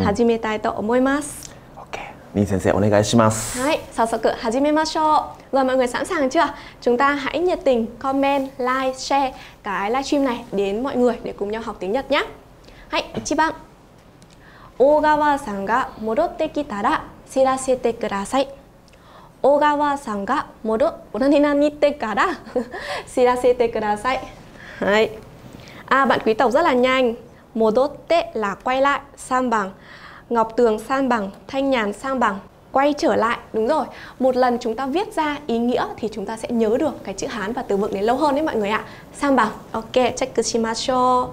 始めたいと思います。Minh Sensei, onegaishimasu. Rồi, mọi người sẵn sàng chưa? Chúng ta hãy nhiệt tình comment, like, share cái livestream này đến mọi người để cùng nhau học tiếng Nhật nhé. Hãy, 1番. Ogawa-san ga modotte kitara shirasete kudasai. Ogawa-san ga modotte kitara shirasete kudasai. À, bạn Quý Tộc rất là nhanh. Modotte là quay lại, san bằng. Ngọc Tường san bằng, Thanh Nhàn san bằng, quay trở lại. Đúng rồi, một lần chúng ta viết ra ý nghĩa thì chúng ta sẽ nhớ được cái chữ Hán và từ vựng đến lâu hơn đấy mọi người ạ. San bằng, ok, check shimashou.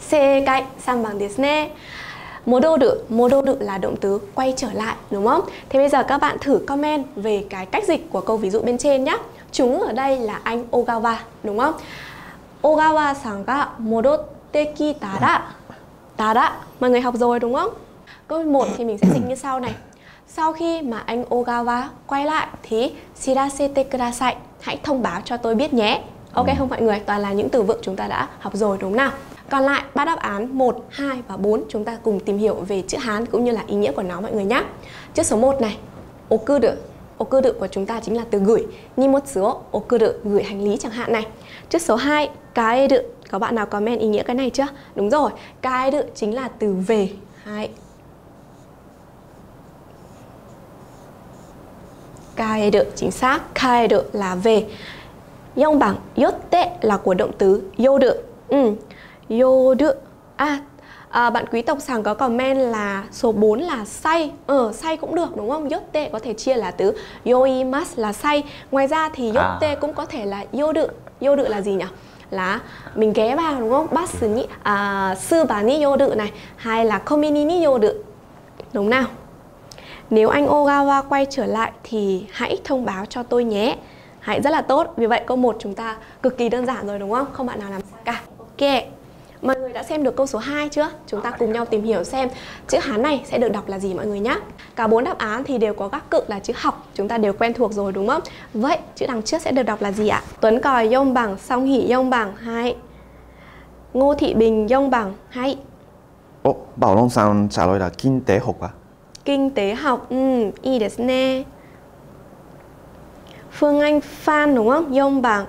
Sekai, san bằng desu ne. Modoru là động từ quay trở lại, đúng không? Thế bây giờ các bạn thử comment về cái cách dịch của câu ví dụ bên trên nhé. Chúng ở đây là anh Ogawa, đúng không? Ogawa-san ga modotte kitara. Tara, mọi người học rồi đúng không? Câu 1 thì mình sẽ dịch như sau này. Sau khi mà anh Ogawa quay lại thì shirasete kudasai, hãy thông báo cho tôi biết nhé. Ok không mọi người? Toàn là những từ vựng chúng ta đã học rồi đúng nào? Còn lại ba đáp án 1, 2 và 4 chúng ta cùng tìm hiểu về chữ Hán cũng như là ý nghĩa của nó mọi người nhé. Chữ số 1 này, okuru. Okuru của chúng ta chính là từ gửi. Nimotsu wo okuru, gửi hành lý chẳng hạn này. Chữ số 2, kaeru. Có bạn nào comment ý nghĩa cái này chưa? Đúng rồi, kaeru chính là từ về. Kaeru, chính xác. Kaeru là về. Yong bằng yotte là của động từ yoru. Yoru. Bạn Quý Tộc Sàng có comment là số 4 là say. Say cũng được đúng không? Yotte có thể chia là từ yoimasu là say. Ngoài ra thì yotte cũng có thể là yoru. Yoru là gì nhỉ? Là mình ghé vào đúng không? Sư bà ni yoru này, hay là komini ni yoru. Đúng nào? Nếu anh Ogawa quay trở lại thì hãy thông báo cho tôi nhé. Hãy rất là tốt. Vì vậy câu 1 chúng ta cực kỳ đơn giản rồi đúng không? Không bạn nào làm sai cả. Ok. Mọi người đã xem được câu số 2 chưa? Chúng ta cùng nhau tìm hiểu xem chữ Hán này sẽ được đọc là gì mọi người nhé. Cả 4 đáp án thì đều có các cụm là chữ học, chúng ta đều quen thuộc rồi đúng không? Vậy chữ đằng trước sẽ được đọc là gì ạ? Tuấn Còi dông bằng, Song Hỷ dông bằng, hay Ngô Thị Bình dông bằng, hay Bảo Long Sang trả lời là kinh tế học à? Kinh tế học, ii desu ne. Phương Anh Phan đúng không? Dông bằng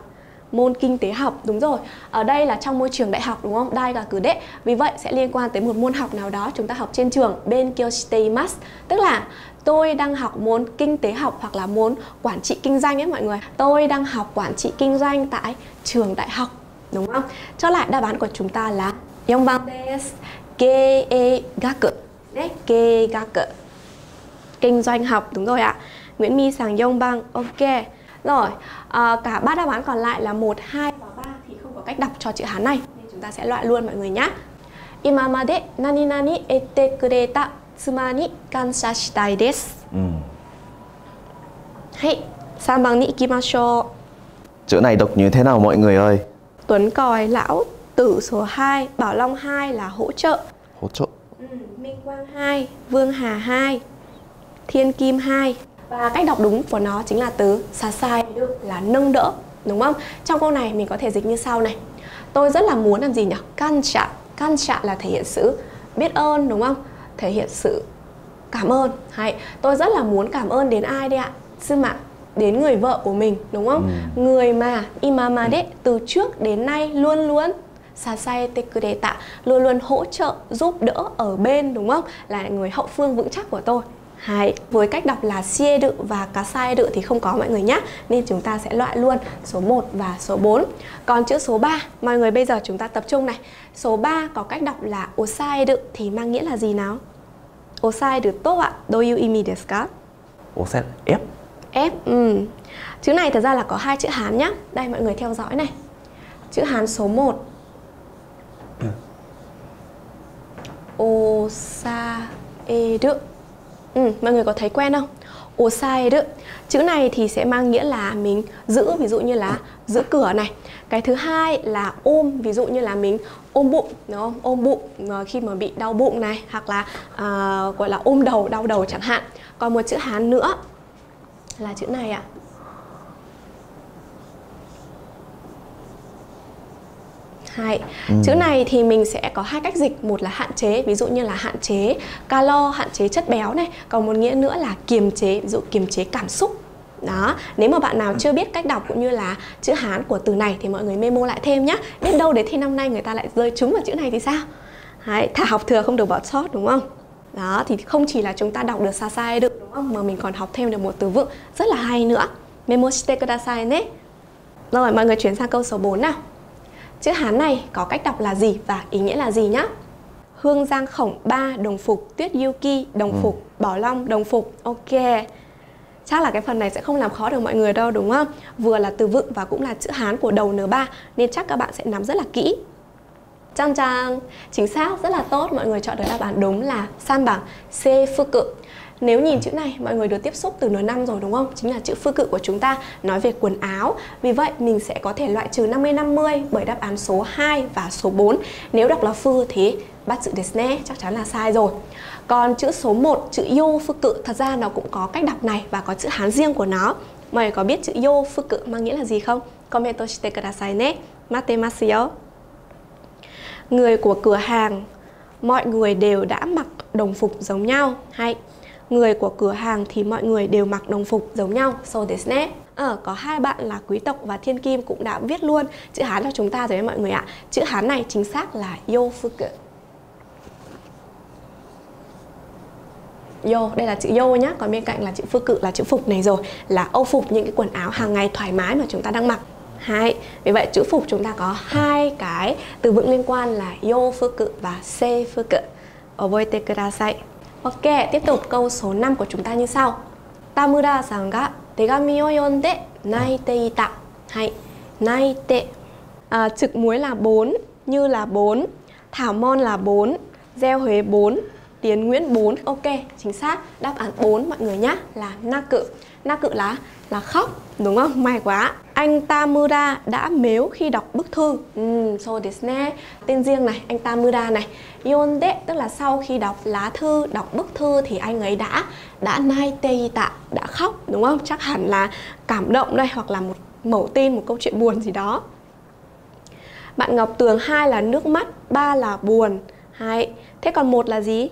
môn kinh tế học, đúng rồi. Ở đây là trong môi trường đại học đúng không? Dai ga kude. Vì vậy sẽ liên quan tới một môn học nào đó chúng ta học trên trường. Benkyou shite imasu. Tức là tôi đang học môn kinh tế học hoặc là môn quản trị kinh doanh ấy mọi người. Tôi đang học quản trị kinh doanh tại trường đại học, đúng không? Cho lại đáp án của chúng ta là yonban desu. Keigaku. Keigaku. Kinh doanh học, đúng rồi ạ. Nguyễn My Sàng yonban. Ok. Rồi, cả 3 đáp án còn lại là 1, 2 và 3 thì không có cách đọc cho chữ Hán này. Nên chúng ta sẽ loại luôn mọi người nhé. Imamade nani nani ette kureta tsuma ni kansha shitai desu. Hey, san bằng ni ikimashou. Chữ này đọc như thế nào mọi người ơi? Tuấn Còi lão tử số 2, Bảo Long 2 là hỗ trợ. Hỗ trợ. Minh Quang 2, Vương Hà 2, Thiên Kim 2. Và cách đọc đúng của nó chính là từ sasai là nâng đỡ, đúng không? Trong câu này mình có thể dịch như sau này. Tôi rất là muốn làm gì nhỉ? Kansha. Kansha là thể hiện sự biết ơn, đúng không? Thể hiện sự cảm ơn. Hay tôi rất là muốn cảm ơn đến ai đây ạ? Sư mạng, đến người vợ của mình, đúng không? Người mà imamade từ trước đến nay luôn luôn sasai tekudeta, luôn luôn hỗ trợ, giúp đỡ, ở bên, đúng không? Là người hậu phương vững chắc của tôi. Hay, với cách đọc là shieru và kasaeru thì không có mọi người nhé. Nên chúng ta sẽ loại luôn số 1 và số 4. Còn chữ số 3, mọi người bây giờ chúng ta tập trung này. Số 3 có cách đọc là osaeru thì mang nghĩa là gì nào? Osaeru to wa doyu imi desu ka? Osaeru, ép. Ép, Chữ này thật ra là có 2 chữ Hán nhé. Đây mọi người theo dõi này. Chữ Hán số 1. Osaeru. Mọi người có thấy quen không? Osaeru. Chữ này thì sẽ mang nghĩa là mình giữ, ví dụ như là giữ cửa này. Cái thứ hai là ôm, ví dụ như là mình ôm bụng, đúng không? Ôm bụng khi mà bị đau bụng này, hoặc là gọi là ôm đầu, đau đầu chẳng hạn. Còn một chữ Hán nữa là chữ này ạ. Chữ này thì mình sẽ có hai cách dịch, một là hạn chế, ví dụ như là hạn chế calo, hạn chế chất béo này, còn một nghĩa nữa là kiềm chế, ví dụ kiềm chế cảm xúc. Đó, nếu mà bạn nào chưa biết cách đọc cũng như là chữ Hán của từ này thì mọi người memo lại thêm nhé. Biết đâu đến thì năm nay người ta lại rơi trúng vào chữ này thì sao? Đấy, thà học thừa không được bỏ sót, đúng không? Đó, thì không chỉ là chúng ta đọc được sasai được, đúng không? Mà mình còn học thêm được một từ vựng rất là hay nữa. Memo shite kudasai nhé. Rồi, mọi người chuyển sang câu số 4 nào. Chữ Hán này có cách đọc là gì và ý nghĩa là gì nhá? Hương Giang Khổng Ba đồng phục, Tuyết Yuki đồng phục, Bảo Long đồng phục. Ok, chắc là cái phần này sẽ không làm khó được mọi người đâu, đúng không? Vừa là từ vựng và cũng là chữ Hán của đầu N3 nên chắc các bạn sẽ nắm rất là kỹ. Chang chang, chính xác, rất là tốt. Mọi người chọn được đáp án đúng là san bằng Seifuku. Nếu nhìn chữ này, mọi người được tiếp xúc từ N5 rồi đúng không? Chính là chữ phư cự của chúng ta, nói về quần áo. Vì vậy, mình sẽ có thể loại trừ 50-50 bởi đáp án số 2 và số 4. Nếu đọc là phư thì bắt chữ desne chắc chắn là sai rồi. Còn chữ số 1, chữ yo phư cự, thật ra nó cũng có cách đọc này và có chữ Hán riêng của nó. Mọi người có biết chữ yo phư cự mang nghĩa là gì không? Comment shite kudasai ne. Matemasu yo. Người của cửa hàng, mọi người đều đã mặc đồng phục giống nhau. Hay. Người của cửa hàng thì mọi người đều mặc đồng phục giống nhau. So desu ne. Có hai bạn là Quý Tộc và Thiên Kim cũng đã viết luôn chữ Hán cho chúng ta rồi đấy mọi người ạ. Chữ Hán này chính xác là yofuku. Yo, đây là chữ yo nhá. Còn bên cạnh là chữ fuku là chữ phục này rồi. Là âu phục, những cái quần áo hàng ngày thoải mái mà chúng ta đang mặc. Hai. Vì vậy chữ phục chúng ta có hai cái từ vựng liên quan là yofuku và seifuku. Oboete kudasai. Ok, tiếp tục câu số 5 của chúng ta như sau. Tamura-san ga tegami o yonde naite ita. Hay, naite. Trực muối là 4, Như là 4, Thảo Mon là 4, Gieo Huế 4, Tiến Nguyễn 4. Ok, chính xác. Đáp án 4 mọi người nhé là naku. Naku là khóc, đúng không? May quá. Anh Tamura đã mếu khi đọc bức thư. So desu ne. Tên riêng này, anh Tamura này. Yonde tức là sau khi đọc lá thư, đọc bức thư thì anh ấy đã naite ita, đã khóc, đúng không? Chắc hẳn là cảm động đây, hoặc là một mẩu tin, một câu chuyện buồn gì đó. Bạn Ngọc Tường, 2 là nước mắt, 3 là buồn. Hay. Thế còn 1 là gì?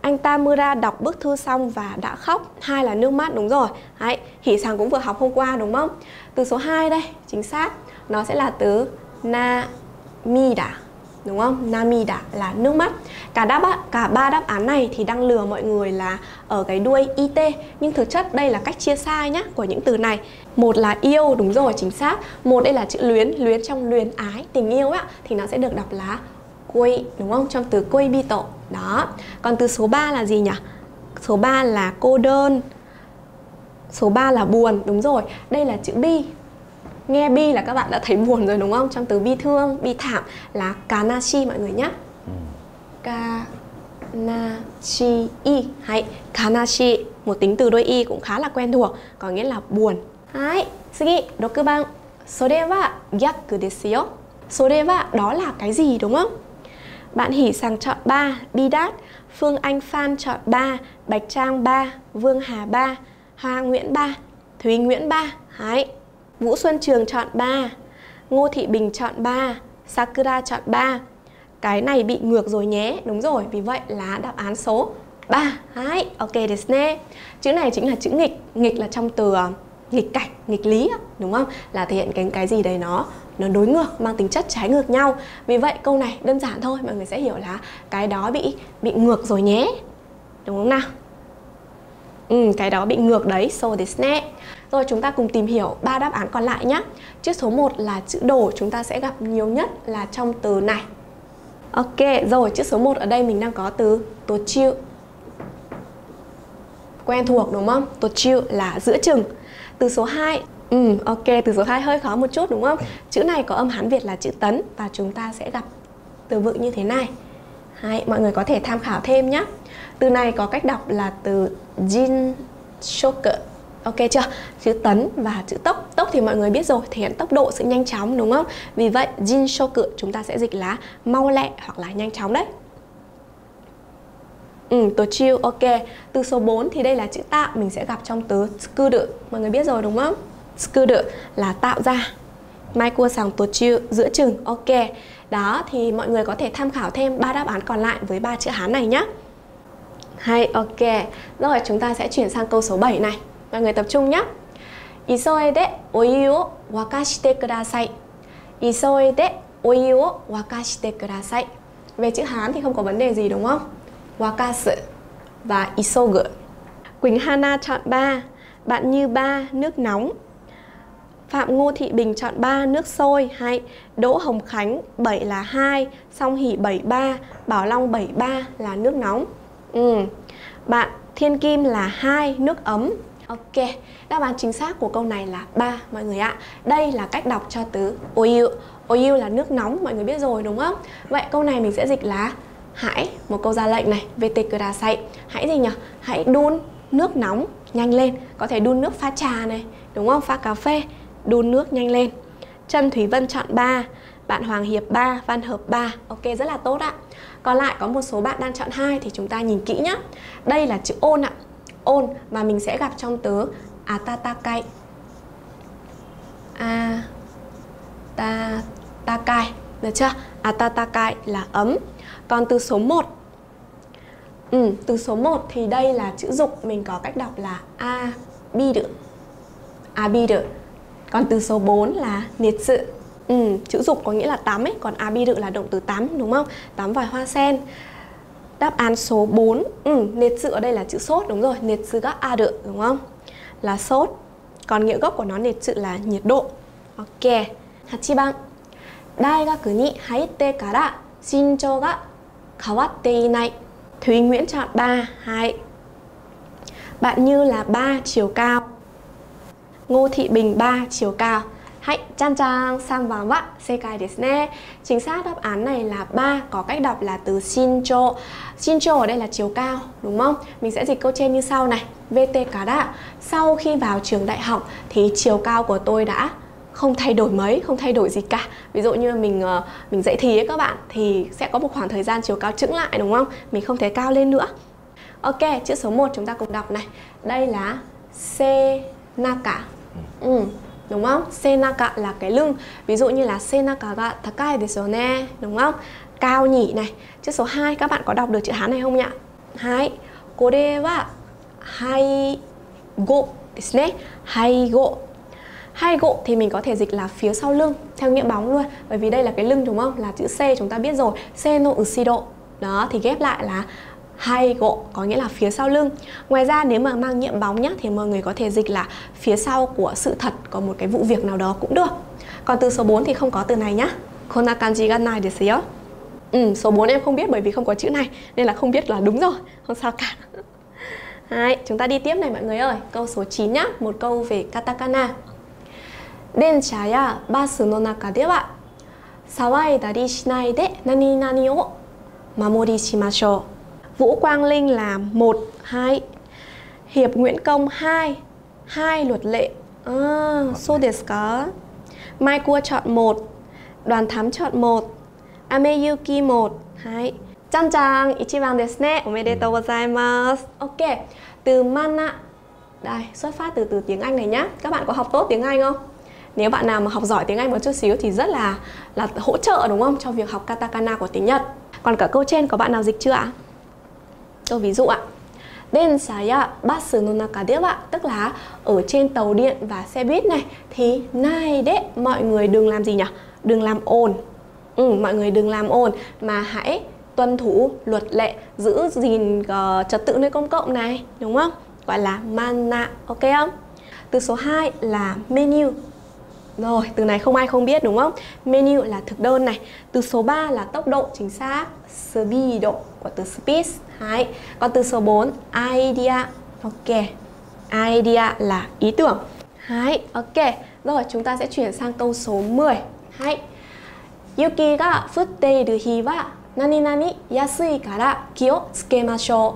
Anh Tamura đọc bức thư xong và đã khóc. 2 là nước mắt, đúng rồi. Đấy, Hỷ Sàng cũng vừa học hôm qua đúng không? Từ số 2 đây, chính xác. Nó sẽ là từ namida, đúng không? Namida là nước mắt. Cả ba đáp án này thì đang lừa mọi người là ở cái đuôi it, nhưng thực chất đây là cách chia sai nhá của những từ này. Một là yêu, đúng rồi, chính xác. Một đây là chữ luyến, luyến trong luyến ái, tình yêu ạ, thì nó sẽ được đọc là koi, đúng không? Trong từ koibito. Đó. Còn từ số 3 là gì nhỉ? Số 3 là cô đơn. Số 3 là buồn, đúng rồi. Đây là chữ bi. Nghe bi là các bạn đã thấy buồn rồi đúng không? Trong từ bi thương, bi thảm là kanashi mọi người nhé. Kanashi. Hay. Kanashi, một tính từ đôi y cũng khá là quen thuộc, có nghĩa là buồn. Hai. Sugi, 6 Sore wa gyaku desu yo. Sore wa đó là cái gì đúng không? Bạn Hỷ Sàng chọn 3, Bidat. Phương Anh Phan chọn 3, Bạch Trang 3, Vương Hà 3, Hoa Nguyễn 3, Thúy Nguyễn 3. Đấy. Vũ Xuân Trường chọn 3, Ngô Thị Bình chọn 3, Sakura chọn 3. Cái này bị ngược rồi nhé. Đúng rồi, vì vậy là đáp án số 3. Đấy. Ok desu ne. Chữ này chính là chữ nghịch. Nghịch là trong từ nghịch cảnh, nghịch lý, đúng không? Là thể hiện cái gì đấy nó đối ngược, mang tính chất trái ngược nhau. Vì vậy câu này đơn giản thôi, mọi người sẽ hiểu là cái đó bị ngược rồi nhé, đúng không nào? Cái đó bị ngược đấy, so desu ne. Rồi chúng ta cùng tìm hiểu ba đáp án còn lại nhé. Chữ số 1 là chữ đổ, chúng ta sẽ gặp nhiều nhất là trong từ này. Ok, rồi chữ số 1 ở đây mình đang có từ tochiu. Quen thuộc đúng không? Tochiu là giữa chừng. Từ số 2, ok, từ số 2 hơi khó một chút đúng không? Chữ này có âm Hán Việt là chữ tấn và chúng ta sẽ gặp từ vựng như thế này. Đấy, mọi người có thể tham khảo thêm nhé. Từ này có cách đọc là từ jinshoku. Ok chưa? Chữ tấn và chữ tốc. Tốc thì mọi người biết rồi, thể hiện tốc độ, sự nhanh chóng đúng không? Vì vậy jinshoku chúng ta sẽ dịch là mau lẹ hoặc là nhanh chóng đấy. Tochiu, ok. Từ số 4 thì đây là chữ tạo, mình sẽ gặp trong từ tsukuru. Mọi người biết rồi đúng không? Tsukuru là tạo ra. Mai cua sang tochiu, giữa chừng, ok. Đó, thì mọi người có thể tham khảo thêm 3 đáp án còn lại với 3 chữ Hán này nhé. Hay, ok. Rồi, chúng ta sẽ chuyển sang câu số 7 này. Mọi người tập trung nhé. Isoede oyu wo wakashite kudasai. Isoede oyu wo wakashite kudasai. Về chữ Hán thì không có vấn đề gì đúng không? Wakasu và isogu. Quỳnh Hana chọn 3. Bạn Như 3, nước nóng. Phạm Ngô Thị Bình chọn 3, nước sôi. Hay. Đỗ Hồng Khánh 7 là 2, Song Hỷ 73, Bảo Long 73 là nước nóng. Bạn Thiên Kim là 2, nước ấm. Ok, đáp án chính xác của câu này là 3 mọi người ạ. Đây là cách đọc cho từ oyu. Oyu là nước nóng, mọi người biết rồi đúng không? Vậy câu này mình sẽ dịch là hãy, một câu ra lệnh này, vete kudasai. Hãy gì nhỉ? Hãy đun nước nóng nhanh lên. Có thể đun nước pha trà này, đúng không? Pha cà phê, đun nước nhanh lên. Trần Thúy Vân chọn 3, bạn Hoàng Hiệp 3, Văn Hợp 3. Ok, rất là tốt ạ. Còn lại có một số bạn đang chọn 2 thì chúng ta nhìn kỹ nhé. Đây là chữ ôn ạ. Ôn mà mình sẽ gặp trong từ atatakai. Atatakai, được chưa? Atatakai là ấm. Còn từ số 1. Từ số 1 thì đây là chữ dục, mình có cách đọc là abiru. Abiru. Còn từ số 4 là netsu. Chữ dục có nghĩa là tắm ấy, còn abiru là động từ tắm đúng không? Tắm vòi hoa sen. Đáp án số 4, netsu ở đây là chữ sốt đúng rồi, netsu ga aru đúng không? Là sốt. Còn nghĩa gốc của nó netsu là nhiệt độ. Ok. 8番. Đại học ni haitte kara shinchou ga kawatte inai. Thúy Nguyễn chọn 3, 2. Bạn Như là 3, chiều cao. Ngô Thị Bình 3, chiều cao. Hãy chan trang sang vào vạ, sekai desu ne. Chính xác đáp án này là 3, có cách đọc là từ shinchou. Shinchou ở đây là chiều cao, đúng không? Mình sẽ dịch câu trên như sau này. VT kara, sau khi vào trường đại học thì chiều cao của tôi đã không thay đổi mấy, không thay đổi gì cả. Ví dụ như mình dạy thì ấy các bạn, thì sẽ có một khoảng thời gian chiều cao chững lại đúng không? Mình không thể cao lên nữa. Ok, chữ số 1 chúng ta cùng đọc này. Đây là senaka. Đúng không? Senaka là cái lưng. Ví dụ như là senaka ga takai desu ne, đúng không? Cao nhỉ này. Chữ số 2 các bạn có đọc được chữ Hán này không nhỉ? Hai. Kore wa hai go desu ne. Hai go. Hai gộ thì mình có thể dịch là phía sau lưng, theo nghĩa bóng luôn. Bởi vì đây là cái lưng đúng không? Là chữ C chúng ta biết rồi, C no usiro. Đó, thì ghép lại là hai gộ, có nghĩa là phía sau lưng. Ngoài ra nếu mà mang nghĩa bóng nhá, thì mọi người có thể dịch là phía sau của sự thật, có một cái vụ việc nào đó cũng được. Còn từ số 4 thì không có từ này nhá. Konna kanji ga nai desu yo. Số 4 em không biết bởi vì không có chữ này, nên là không biết là đúng rồi, không sao cả. Đấy, chúng ta đi tiếp này mọi người ơi. Câu số 9 nhá, một câu về katakana. Densha ya basu no naka de wa sawaidari shinai de nani nani wo mamori shimashou. Vũ Quang Linh là 1, 2. Hiệp Nguyễn Công 2. 2 luật lệ. So desu ka. Mai Cua chọn 1. Đoàn Thám chọn 1. Ameyuki 1, 2. Chan chang, ichiban desu ne. Omedetou gozaimasu. Ok, từ mana. Đây, xuất phát từ từ tiếng Anh này nhá. Các bạn có học tốt tiếng Anh không? Nếu bạn nào mà học giỏi tiếng Anh một chút xíu thì rất là hỗ trợ đúng không? Cho việc học katakana của tiếng Nhật. Còn cả câu trên có bạn nào dịch chưa ạ? Câu ví dụ ạ. Densha ya basu no naka de wa, tức là ở trên tàu điện và xe buýt này thì nai de, mọi người đừng làm gì nhỉ? Đừng làm ồn. Mọi người đừng làm ồn mà hãy tuân thủ luật lệ, giữ gìn trật tự nơi công cộng này, đúng không? Gọi là mana, ok không? Từ số 2 là menu. Rồi, từ này không ai không biết đúng không? Menu là thực đơn này. Từ số 3 là tốc độ, chính xác speed của từ speed. Đấy. Còn từ số 4 idea. Ok. Idea là ý tưởng. Đấy, ok. Rồi, chúng ta sẽ chuyển sang câu số 10. Đấy. Yuki ga futte iru hi wa nani nani yasui kara kio tsukemashou.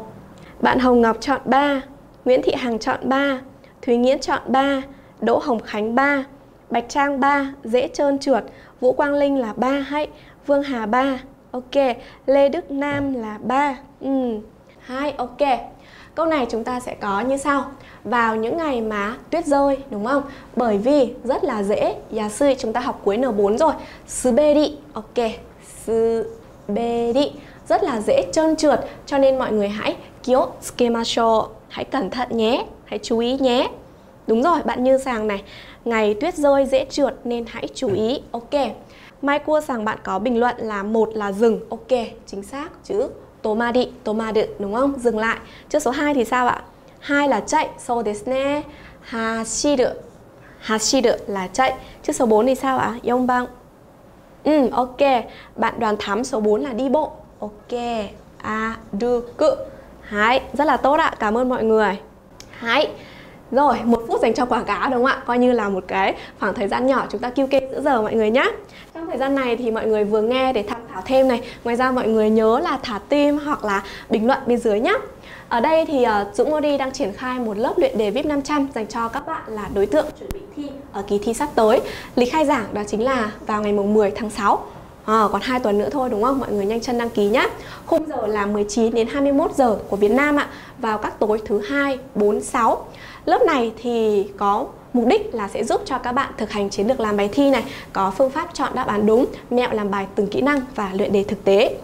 Bạn Hồng Ngọc chọn 3, Nguyễn Thị Hằng chọn 3, Thúy Nghiễn chọn 3, Đỗ Hồng Khánh 3, Bạch Trang 3, dễ trơn trượt. Vũ Quang Linh là 3, hay. Vương Hà 3, ok. Lê Đức Nam là 3, hay, ok. Câu này chúng ta sẽ có như sau. Vào những ngày mà tuyết rơi, đúng không? Bởi vì rất là dễ. Yasui chúng ta học cuối N4 rồi. Suberi, ok. suberi, rất là dễ trơn trượt, cho nên mọi người hãy kyo tsukemashou, hãy cẩn thận nhé, hãy chú ý nhé. Đúng rồi, bạn Như Sàng này, ngày tuyết rơi dễ trượt nên hãy chú ý. Ok. Mai Cua Sàng bạn có bình luận là một là dừng. Ok, chính xác chứ. Tomari, tomaru, đúng không? Dừng lại. Chữ số 2 thì sao ạ? 2 là chạy, so desu ne. Hashiru. Hashiru là chạy. Chữ số 4 thì sao ạ? Yonban. Ok. Bạn Đoàn Thắm số 4 là đi bộ. Ok. Aruku. Đấy, rất là tốt ạ. Cảm ơn mọi người. Đấy. Rồi, 1 phút dành cho quảng cáo đúng không ạ? Coi như là một cái khoảng thời gian nhỏ chúng ta QK giữa giờ mọi người nhé. Trong thời gian này thì mọi người vừa nghe để tham khảo thêm này. Ngoài ra mọi người nhớ là thả tim hoặc là bình luận bên dưới nhé. Ở đây thì Dũng Mori đang triển khai một lớp luyện đề VIP 500 dành cho các bạn là đối tượng chuẩn bị thi ở kỳ thi sắp tới. Lịch khai giảng đó chính là vào ngày 10 tháng 6. Còn 2 tuần nữa thôi đúng không? Mọi người nhanh chân đăng ký nhé. Khung giờ là 19 đến 21 giờ của Việt Nam ạ, vào các tối thứ 2, 4, 6. Lớp này thì có mục đích là sẽ giúp cho các bạn thực hành chiến lược làm bài thi này, có phương pháp chọn đáp án đúng, mẹo làm bài từng kỹ năng và luyện đề thực tế.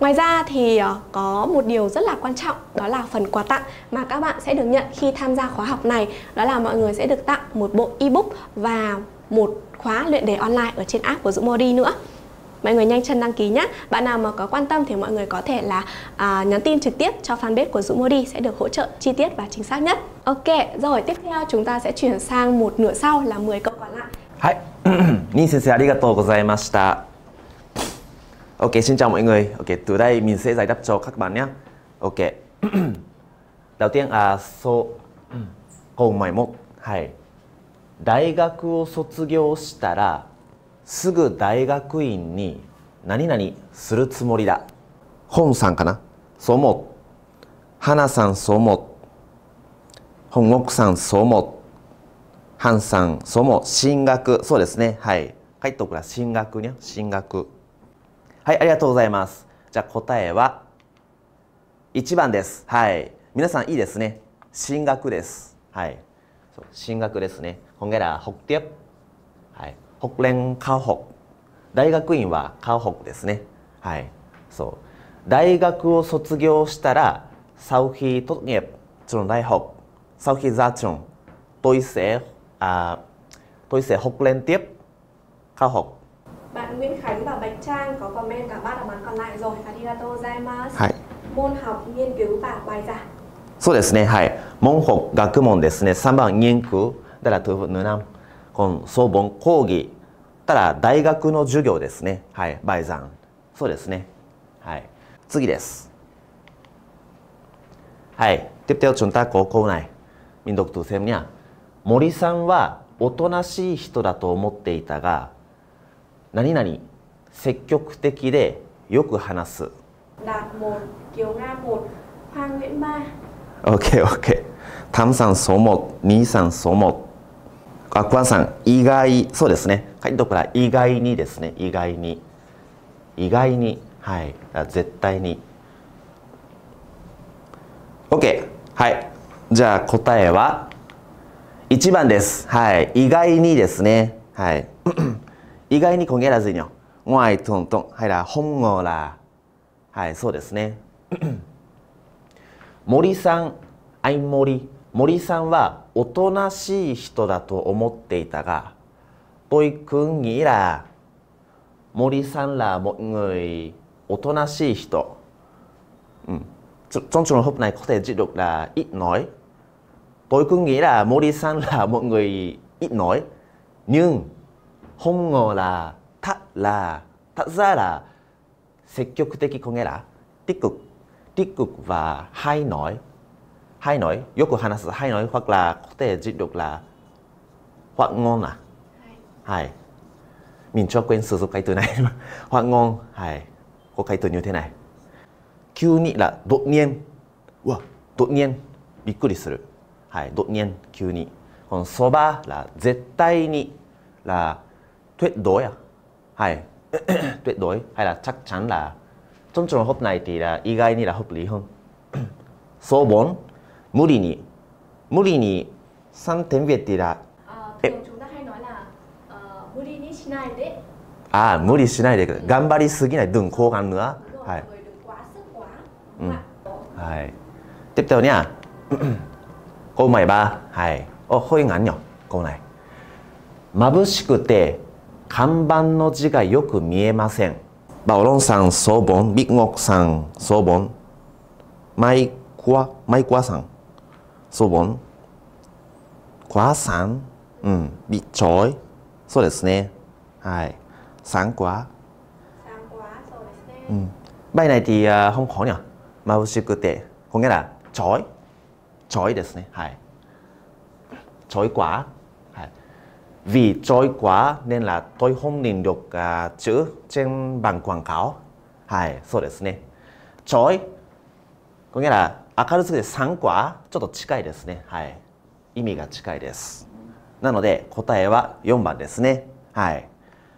Ngoài ra thì có một điều rất là quan trọng, đó là phần quà tặng mà các bạn sẽ được nhận khi tham gia khóa học này. Đó là mọi người sẽ được tặng một bộ ebook và một khóa luyện đề online ở trên app của Dũng Mori nữa. Mọi người nhanh chân đăng ký nhé. Bạn nào mà có quan tâm thì mọi người có thể là nhắn tin trực tiếp cho fanpage của Dũng Mori, sẽ được hỗ trợ chi tiết và chính xác nhất. Ok, rồi tiếp theo chúng ta sẽ chuyển sang một nửa sau là 10 câu còn lại. Hai. Min sensei arigatou gozaimashita. Ok, xin chào mọi người. Ok, từ đây mình sẽ giải đáp cho các bạn nhé. Ok. Đầu tiên là câu 11. Hai. Daigaku o sotsugyou shitara すぐ大学院に何々するつもりだ。本さんかな。そう思う。花さんそう思う。本国さんそう思う。ハンさんそう思う。進学そうですね。はい。書いておくら進学ね。進学。はい、ありがとうございます。じゃあ答えは1番です。はい。皆さんいいですね。進学です。はい。そう進学ですね。ほんげらほってよ。はい。国連科学大学院は科学ですね。はい、そう大学を卒業したらsau khi tốt nghiệp trường đại học sau khi ra trường tôi sẽ học lên tiếp cao học. Bạn Nguyễn Khánh và Bạch Trang có comment cả 3 đáp án còn lại rồi. Arigatou gozaimasu. Môn học nghiên cứu và bài giảng. そうですね。はい。môn học 学問ですね。3番研究だからとのな。この総本講義たら大学の授業ですね。はい、倍算。そうですね。はい。次です。はい。tiếp theo chúng ta có câu này. Mình đọc thử xem nhá. 森さんはおとなしい人だと思っていたが、何々積極的でよく話す。Đạt 1, Kiều Nga 1, Hoa Nguyễn 3. OK OK. Thamさんそう思う、兄さんそう思う。あ、クワンさん、意外、そうですね。書いとくら意外にですね。意外に。意外に。はい。絶対に。OK。はい。じゃあ答えは1番です。はい。意外にですね。はい。意外にこげらずにょ。もあいとんとん。はいら、本語ら。はい、そうですね。森さん、あいもり。森さんはおとなしい人だと思っていたが、tôi cứ nghĩ là Mori san là một người おとなしい人。Trong trường hợp này có thể dịch được là ít nói. Tôi cứ nghĩ là Mori san là một người ít nói, nhưng không ngờ là thật ra là tích cực nghĩa là tích cực và hay nói. Hay nói, yoku hanasu, hay nói hoặc là có thể dịch được là hoặc ngon à? Hay. Mình cho quên sử dụng cái từ này. Hoặc ngon, hay. Có cái từ như thế này. Kyuni là đột nhiên. Wow, đột nhiên. Bikkuri suru. Hay, đột nhiên, kyuni. Còn soba là zettai ni là tuyệt đối à? Hay. Tuyệt đối hay là chắc chắn là. Trong trường hợp này thì là igai ni là hợp lý hơn. Số 4 無理に 3 tiếng Việt thì là thường chúng ta hay nói là 無理にしないで À, mưu lý shinai de, ganbari suginai, đừng cố gắng nữa. Rồi, đừng quá sức quá. Tiếp theo nha. Câu 13. Ô, hơi ngắn nhỉ, câu này. Mabushikute, kanban no ji ga yoku miemasen. Bảo Long-san, Sobon, Big Ngọc-san, Sobon, Mai Qua-san, Sobon, Qua-san, bị trói, so desu ne. Sáng quá. Sáng quá, so desu ne. Bài này thì không khó nhỉ? Mabushikute, có nghĩa là trói, trói desu ne. Trói quá. Vì trói quá nên là tôi không nhìn được chữ trên bảng quảng cáo. So desu ne. Trói có nghĩa là akarusuku de sáng quá, chotto chikai desu ne. Imi ga chikai desu. Nanode kotae wa 4 desu ne.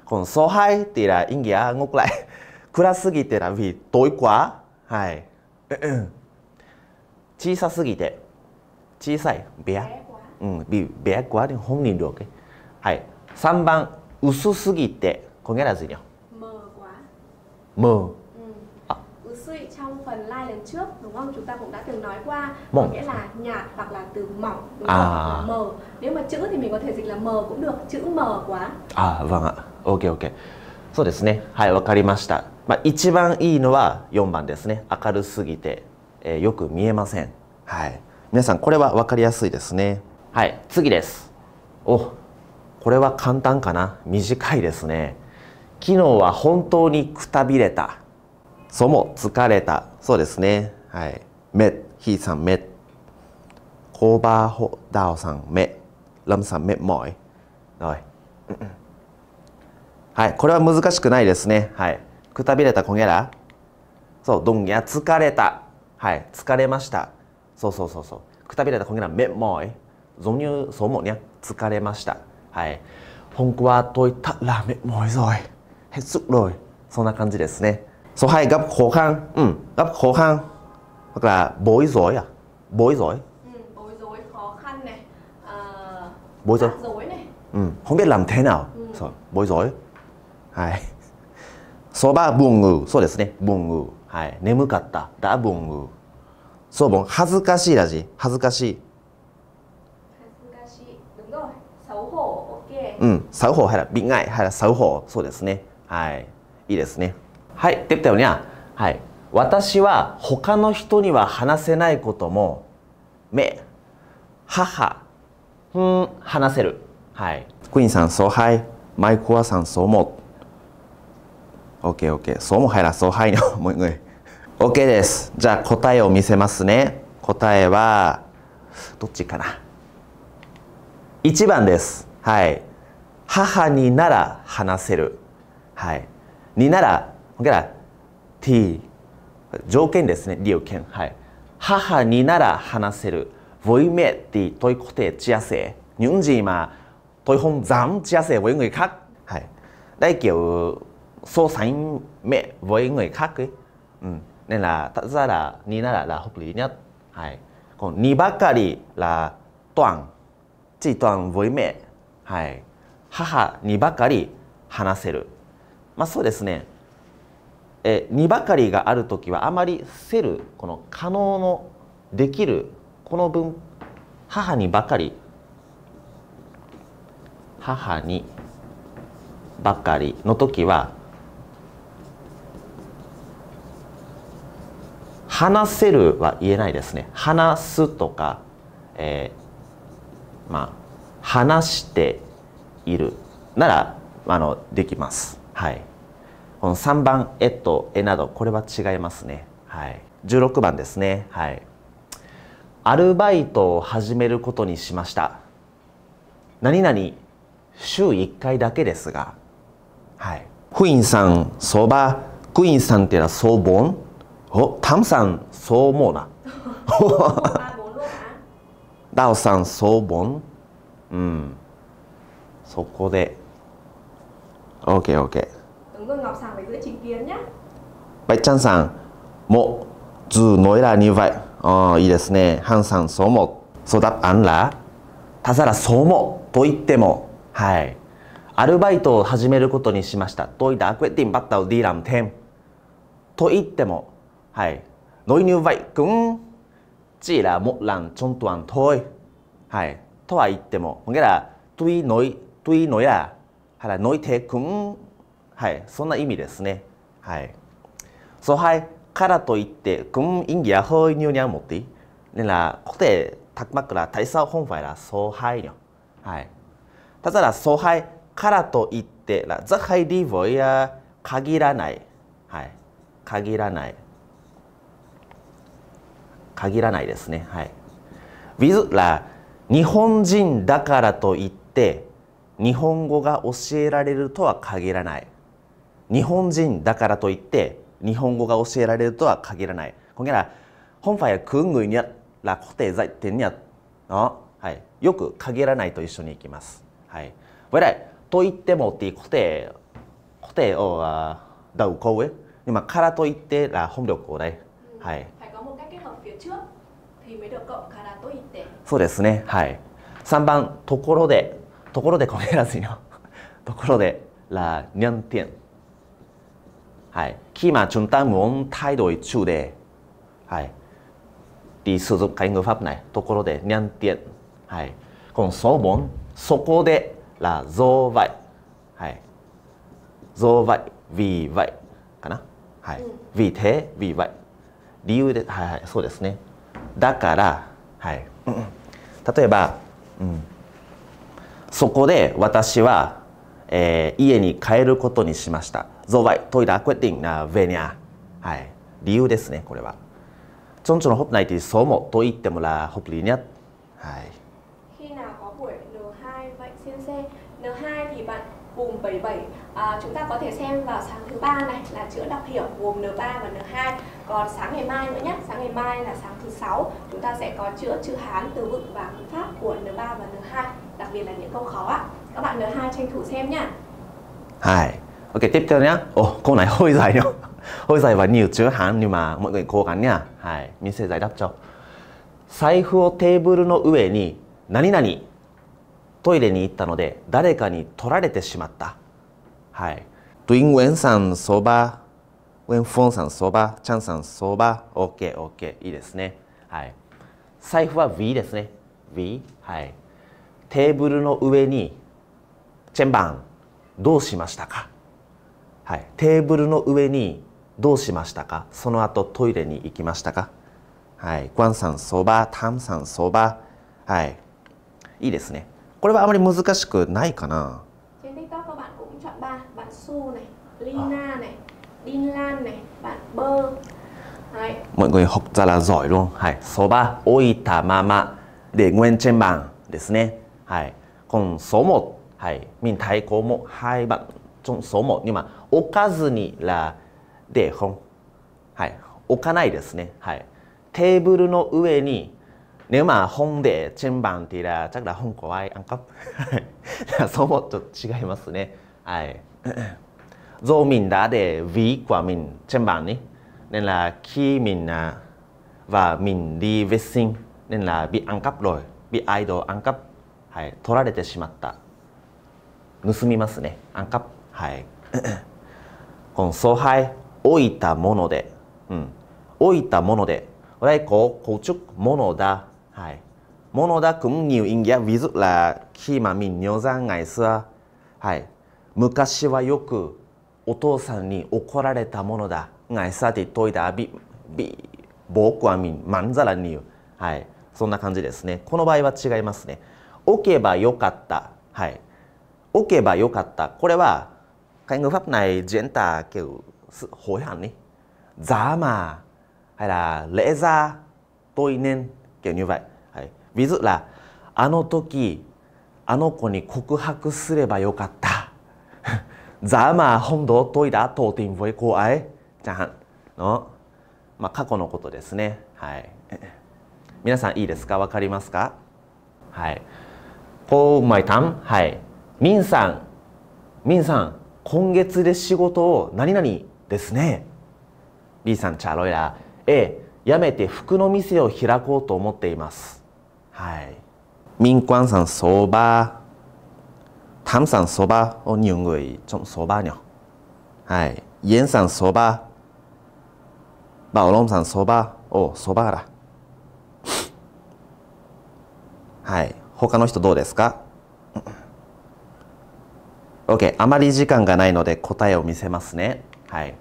Còn số 2 thì là ý nghĩa ngược lại. Kurasugite là vì tối quá. Chisasugite, chisai, bé. Vì bé quá thì không nhìn được. 3番 薄すぎて có nghĩa là gì nhỉ? Mờ quá. Mờ. Usui trong phần like lần trước đúng không? Chúng ta cũng đã từng nói qua, có nghĩa là nhạt hoặc là từ mỏng, đúng không? Mờ. Nếu mà chữ thì mình có thể dịch là mờ cũng được, chữ mờ quá. À vâng ạ. Ok ok. Sō desu ne. Hai, wakarimashita. Ma ichiban ii no wa 4 desu ne. Akarusugite yoku miemasen. Minasan, kore wa wakariasui desu ne. Tsugi desu. Oh. これは簡単かな、短いですね。昨日は本当にくたびれた。そも疲れた。そうですね。め、ひーさんめ。コーバーホダオさんめ。ラムさんめもい。これは難しくないですね。くたびれたこげら。そう、どんぎゃ疲れた。疲れました。そうそうそうそう。くたびれたこげらめもい。giống như số 1 nhé. 疲れました。Hôm qua tôi thật là mệt mỏi rồi, hết sức rồi. Sonna kanji desu ne. Số 2 gặp khó khăn, gặp khó khăn hoặc là bối rối à? Bối rối. Bối rối, khó khăn này. Bối rối. Này. Không biết làm thế nào. Bối rối. Số 3 buồn ngủ, so desu ne. Buồn ngủ. Nemukatta, đã buồn ngủ. Số 4 hazukashii là gì? Hazukashii. Xấu hổ hay là bị ngại hay là xấu hổ. So desu ne. Ii desu ne. Tiếp theo nha. Watashi wa hoka no hito ni wa hanasenai koto mo me haha hanaseru. Queen-san số 2, Mai-Kua-san số 1. Ok ok. Số 1 hay là số 2 nhỉ mọi người? Ok desu. Ja kotae o misemasu ne. Kotae wa docchi kana? 1 番です。Haha ni nara hanaseru. Ni nara, có nghĩa là thì, điều kiện desu ne, điều kiện. Haha ni nara hanaseru. Với mẹ thì tôi có thể chia sẻ những gì mà tôi không dám chia sẻ với người khác. Đây kiểu so sánh mẹ với người khác ấy. Nên là thật ra là ni nara là hợp lý nhất. Còn ni bakari là toàn, chỉ toàn với mẹ. Haha ni bakari hanaseru. Ma so desu ne. Ni bakari ga aru toki wa amari seru, この可能のできるこの文母にばかり母にばかりの時は話せるは言えないですね。話すとかまあ話しているならできます。この3番「えっと」「え」などこれは違いますね。16番ですね。アルバイトを始めることにしました。何々週1回だけですが。フインさんそばクインさんってらそうぼんおタムさんそう思うな。ダオさんそうぼんそこで OK OK. Đúng rồi, Ngọc Sàng phải giữ chính kiến nhé. Bạch Trân Sàng Mộ dù nói là như vậy. Ii desu ne. Han Sàng số 1. So đáp án là thật ra là số 1 と言ってもアルバイトを始めることにしました. Tôi đã quyết định bắt đầu đi làm thêm. Toitemo, hãy nói như vậy cũng chỉ là một lần trong tuần thôi. Hãy toitemo, có nghĩa là tuy nói là hay là nói thế cũng, hãy, そんな意味ですね. Hãy, số hai kara toitte cũng ý nghĩa hơi nhiều nhau một tí, nên là có thể thắc mắc là tại sao không phải là số hai nhỉ? Hãy, thật ra là số hai kara toitte là rất hay đi với kagiranai. Hãy, kagiranai ですね. Hãy, ví dụ là 日本人だからといって日本語が教えられるとは限らない。日本人だからといって日本語が教えられるとは限らない。Có nghĩa là không phải cứ người Nhật là có thể dạy tiếng Nhật. Đó, hãy, よく限らないと一緒に行きます。はい。Với lại, tôi 言っても thì có thể ở đầu câu ấy, nhưng mà kara toitte là không được ở đây. Hãy. Phải có một cách kết hợp phía trước thì mới được cộng kara toitte. そうですね。はい。3番ところで。ところでこれらしいよ。ところで là nhân tiện. Hãy, khi mà chúng ta muốn thay đổi chủ đề, hãy, thì sử dụng cái ngữ pháp này, ところで nhân tiện. Hãy. Còn số 4, そこで là do vậy. Hãy. Do vậy, vì vậy. Hãy. Vì thế, vì vậy. Lý由で、はいはい、そうですね。だから、はい。例えば、うん。そこで私は、家に帰ることにしました。Do vậy, tôi đã quyết định là về nhà. はい。理由ですね、これは。trong trường hợp này thì số 1 tôi 言っても là hợp lý nhất. はい。khi nào có buổi N2 vậy Sensei? N2 thì bạn gồm 77. Chúng ta có thể xem vào sáng thứ 3 này là chữa đọc hiểu gồm N3 và N2. Còn sáng ngày mai nữa nhé, sáng ngày mai là sáng thứ 6. Chúng ta sẽ có chữa chữ Hán, từ vựng và ngữ pháp của N3 và N2. Đặc biệt là những câu khó ạ. Các bạn N2 tranh thủ xem nhé. Hai. Ok, tiếp theo nhé. Ồ, câu này hơi dài nhá. Hơi dài và nhiều chữ Hán nhưng mà mọi người cố gắng nhá. Hai, mình sẽ giải đáp cho. Saifu o table no ue ni naninani toire ni itta node dareka ni torarete shimatta. Hai. Tuy Nguyễn-san soba, Nguyễn-phong-san soba, Chan-san soba. Ok, ok, いいですね。はい。財布は ví ですね。ví はい。テーブルの上にチェンバンどうしましたか。はい。テーブルの上にどうしましたか。その後トイレに行きましたか。はい。Guan-san soba, Tam-san soba。はい。いいですね。これはあまり難しくないかな。Su này, Lina này, Đinh Lan này, bạn Bơ. Đấy. Mọi người học ra là giỏi luôn. Hãy. Số 3, Oita mama để nguyên trên bảng. Hãy. Còn số 1, hãy, mình thấy có một hai bạn trong số 1 nhưng mà okazu ni là để không. Hãy. Okanai desu ne. Hãy. Table no ue ni, nếu mà không để trên bảng thì là chắc là không có ai ăn cắp. Số 1 ちょっと違いますね. Hãy. Do mình đã để ví của mình trên bảng ấy, nên là khi mình và mình đi vệ sinh nên là bị ăn cắp rồi, bị ai đó ăn cắp. Hãy. Torarete shimatta. Nusumimasu ne, ăn cắp. Hãy. Còn số 2, oita mono de. Oita mono de. Ở đây có cấu trúc mono da. Hãy. Mono da cũng nhiều ý nghĩa, ví dụ là khi mà mình nhớ ra ngày xưa. Hãy. 昔はよくお父さんに怒られたものだ。ngày xưa thì tôi đã bị bố của mình mắng rất là nhiều. はい、そんな感じですね。この場合は違いますね。置けばよかった。はい、置けばよかった。これは cái ngữ pháp này diễn tả kiểu sự hối hận ấy. Giá mà hay là lẽ ra tôi nên kiểu như vậy. はい、ví dụ là あの時あの子に告白すればよかった。giá mà hôm đó tôi đã tỏ tình với cô ấy chẳng hạn. Đó mà kago no koto desu ne. Hai. Minasan ii desu ka, wakarimasu ka? Hai. Câu 18. Hai. Min-san, kongetsu de shigoto wo naninani desu ne. Lee-san trả lời là e, yamete fuku no mise wo hirakou to omotte imasu. Hai. Min-kwan-san soba thám sản số 3, nhiều người trong số 3 nhỉ. Yến sản số 3, Bảo Long sản số 3, số 3 だ。はい、他の人どうですか？ OK、あまり時間がないので答えを見せますね。はい。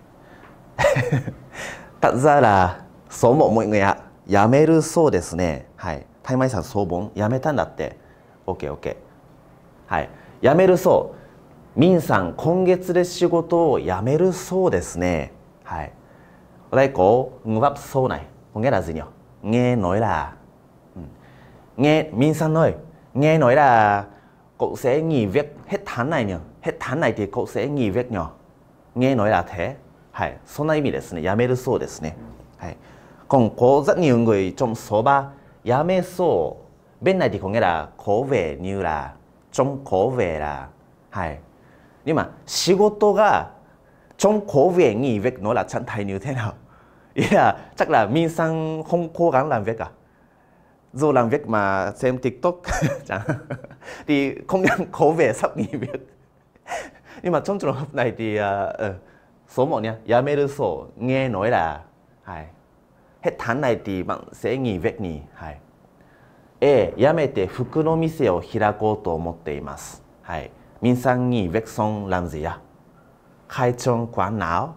thật ra là số 1 mọi người ạ, yameru sou desu ne. はい。タイマイさん総本やめたんだって。OK、OK。はい。yameru sou。ミンさん今月で仕事を辞めるそうですね。はい。Ở đây có ngữ pháp sâu này, có nghĩa là gì nhỉ? Nghe nói là Min-san ơi, nghe nói là cậu sẽ nghỉ việc hết tháng này nhỉ? Hết tháng này thì cậu sẽ nghỉ việc nhỉ? Nghe nói là thế. Hãy, sonaimi desu ne, yameru sou desu ne. Hãy. Còn có rất nhiều người trong số 3, yame sou. Bên này thì có nghĩa là có vẻ như là, trông có vẻ là. Hãy. Nhưng mà shigoto ga trông có vẻ nghỉ việc nó là trạng thái như thế nào? Ý là chắc là Min-san không cố gắng làm việc cả. Dù làm việc mà xem TikTok thì không nhận có vẻ sắp nghỉ việc. Nhưng mà trong trường hợp này thì số 1 nha, yameru sou, nghe nói là hết tháng này thì bạn sẽ nghỉ việc nhỉ. E yamete fuku no mise o hirakou to omotte imasu. Min-san nghỉ việc xong làm gì à? Khai trương quán áo.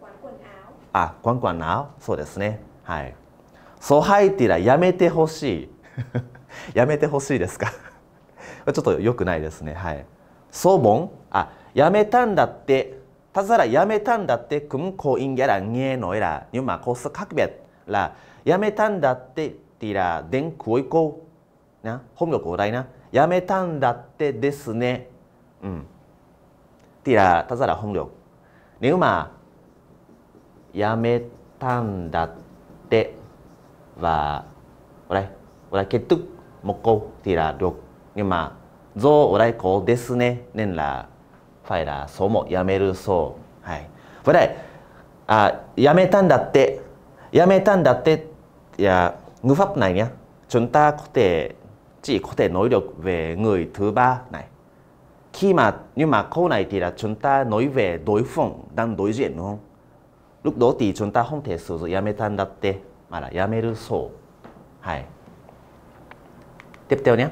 Quán quần áo. À, quán quần áo, so desu ne. Hai. So hai thì là yamete hoshii. Yamete hoshii desu ka? Chotto yokunai desu ne. Hai. So bon, yametan datte. Thật ra là yametan datte cũng có ý nghĩa là nghe nói là, nhưng mà có sự khác biệt là yametan datte thì là đến cuối câu. Nha, hôm nay của đây nha. Yametan datte desu ne. Thì là thật ra là không được. Nếu mà yametandatte và ở đây kết thúc một câu thì là được. Nhưng mà do ở đây có desu ne nên là phải là số 1 yameru sou. Với đây yametandatte ngữ pháp này nhé, chúng ta có thể chỉ có thể nói được về người thứ ba này. Khi mà, nhưng mà câu này thì là chúng ta nói về đối phương đang đối diện đúng không? Lúc đó thì chúng ta không thể sử dụng yametandatte mà là yameru sou. Tiếp theo nhé.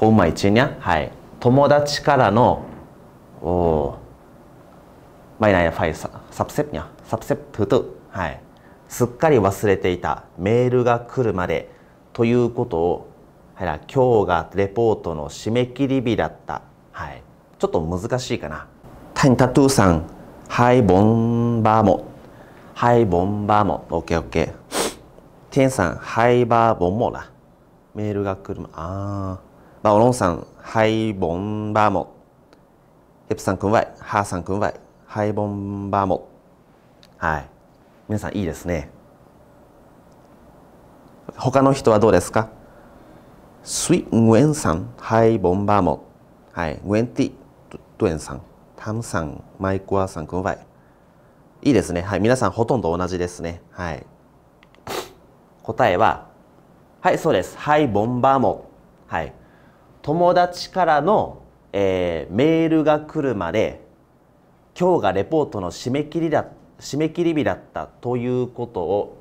Câu 19 nhé. Tomodachi kara no. Bài này phải sắp xếp nhé. Sắp xếp thứ tự. Sukkari wasurete ita meiru ga kuru made toyu koto o. Hay là kyou ga reporto no shimekiri bi datta. はい、ちょっと難しいかな。タンタトゥーさん、はい、ボンバーも。はい、ボンバーも。OK、OK。テンさん、はい、バーボンもだ。メールが来る。バオロンさん、はい、ボンバーも。ヘプさんくんわい。ハーさんくんわい。はい、ボンバーも。はい。皆さん、いいですね。他の人はどうですか？スイ・ンウェンさん、はい、ボンバーも。Nguyễn Thị Tuyển Sang, Tham Sang, Mai Qua Sang cũng vậy. いいですね。はい、皆さんほとんど同じですね。はい。答えは、はい、そうです。はい、ボンバーも。はい。友達からの、メールが来るまで、今日がレポートの締め切り日だったということを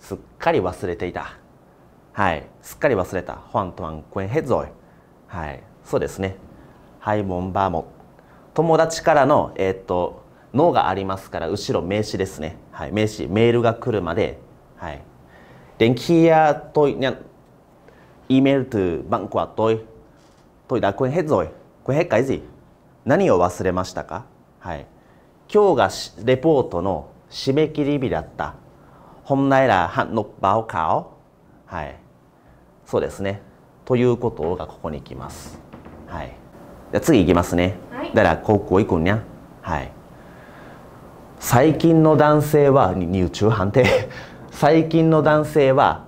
すっかり忘れていた。はい、すっかり忘れた。hoàn toàn quên hết rồi。はい、そうですね。はい、ボンバーも。友達からの、のがありますから、後ろ名詞ですね。はい、名詞、メールが来るまで。はい。電気屋と、E メールと番号はといだ、これへっぞい。これへっかいじ。何を忘れましたか？はい。今日がレポートの締め切り日だった。本来は反の場を買おう。はい。そうですね。ということがここに来ます。はい。じゃあ次いきますね。だから高校行くんにゃ。はい。最近の男性は入中判定。最近の男性は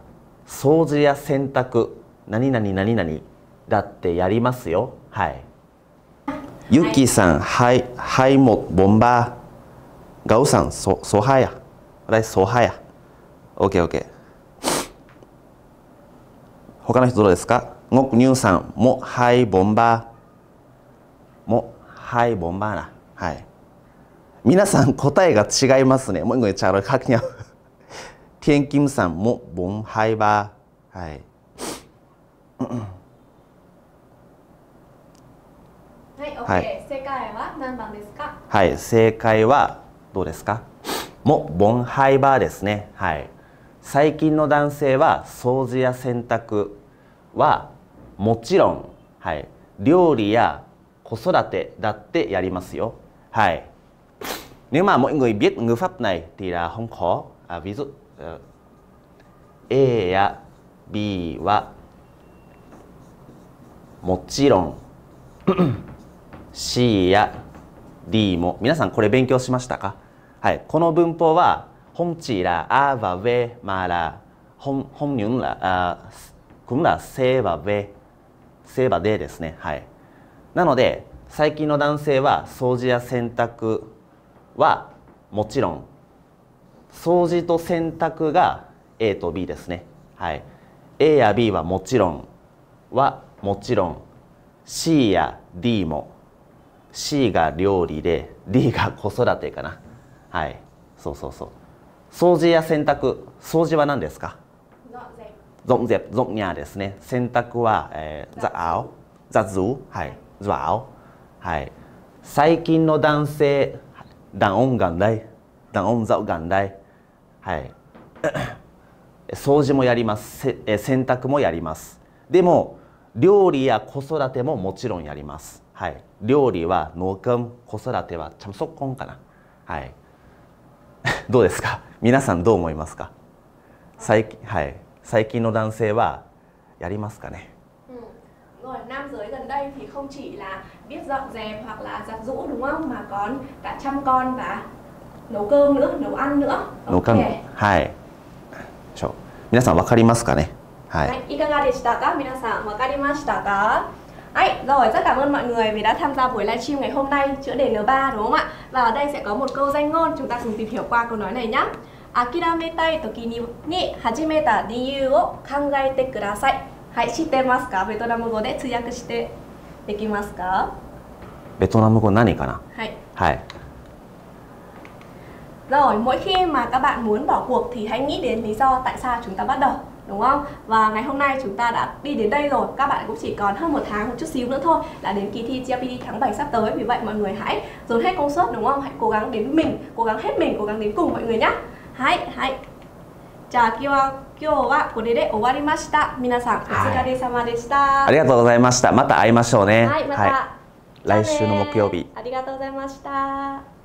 掃除や洗濯何々何々だってやりますよ。はい。ゆきさんはいはいもボンバー。ガオさんソハや。はいソハや。オッケーオッケー。他の人どうですか？ごくにゅうさんもはいボンバー。もはいボンバーナ、はい皆さん答えが違いますね。mọi người trả lời khác nhau. Thiên Kim Sảng 1423. Hay. Hai, sekai wa dou desu ka? 1423ですね。はい。最近の男性は掃除や洗濯はもちろん、はい、料理や子育てだってやりますよ。はい。Nếu mà mọi người biết ngữ pháp này thì là không khó. À, ví dụ E ya B wa mochiron C ya D mo. 皆さんこれ勉強しましたか？はい、この文法はkhông chỉ là A và V mà là không những là cũng là C và V, C và D ですね。はい。なので最近の男性は掃除や洗濯はもちろん掃除と洗濯が A と B ですね。はい。A や B はもちろんはもちろん C や D も C が料理で D が子育てかな。はい。そうそうそう。掃除や洗濯、掃除は何ですか？dọn dẹp、dọn nhàですね。洗濯は、giặt áo、giặt giũ、はい、giặt áo、はい。最近の男性、đàn ông gần đây、đàn ông dạo gần đây、はい。掃除もやります、洗濯もやります。でも料理や子育てももちろんやります。はい。料理は農耕、子育てはチャムソッコンかな。はい。どうですか？皆さんどう思いますか？はい、最近の男性はやりますかね？Rồi, nam giới gần đây thì không chỉ là biết dọn dẹp hoặc là giặt giũ đúng không? Mà còn cả chăm con và nấu cơm nữa, nấu ăn nữa. Nấu cơm. Hai. Chào. 皆さんわかりますかね？はい。いかがでしたか？皆さんわかりましたか？Rồi, rất cảm ơn mọi người vì đã tham gia buổi livestream ngày hôm nay, chữa đề N3 đúng không ạ? Và ở đây sẽ có một câu danh ngôn, chúng ta cùng tìm hiểu qua câu nói này nhé. Akirametai toki ni hajimeta riyū wo kangaete kudasai. Hãy shite masu ka? Vietnam語で通訳してできますか？ベトナム語何かな？はい。はい。Rồi, mỗi khi mà các bạn muốn bỏ cuộc thì hãy nghĩ đến lý do tại sao chúng ta bắt đầu. Đúng không? Và ngày hôm nay chúng ta đã đi đến đây rồi. Các bạn cũng chỉ còn hơn một tháng một chút xíu nữa thôi là đến kỳ thi JLPT tháng 7 sắp tới. Vì vậy mọi người hãy dồn hết công suất đúng không? Hãy cố gắng đến mình, cố gắng hết mình, cố gắng đến cùng mọi người nhé. Hãy. Chào kyo wa kore de owarimashita. Minasan otsukaresama deshita. Arigatou gozaimashita. Mata aimashou ne. Hai, mata. Lai shuu no mokyobi. Arigatou gozaimashita.